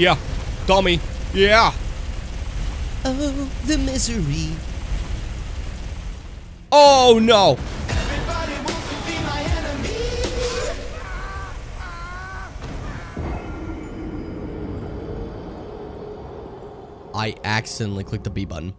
Yeah. Dummy. Yeah. Oh, the misery. Oh, no. Everybody wants to be my enemy. I accidentally clicked the B button.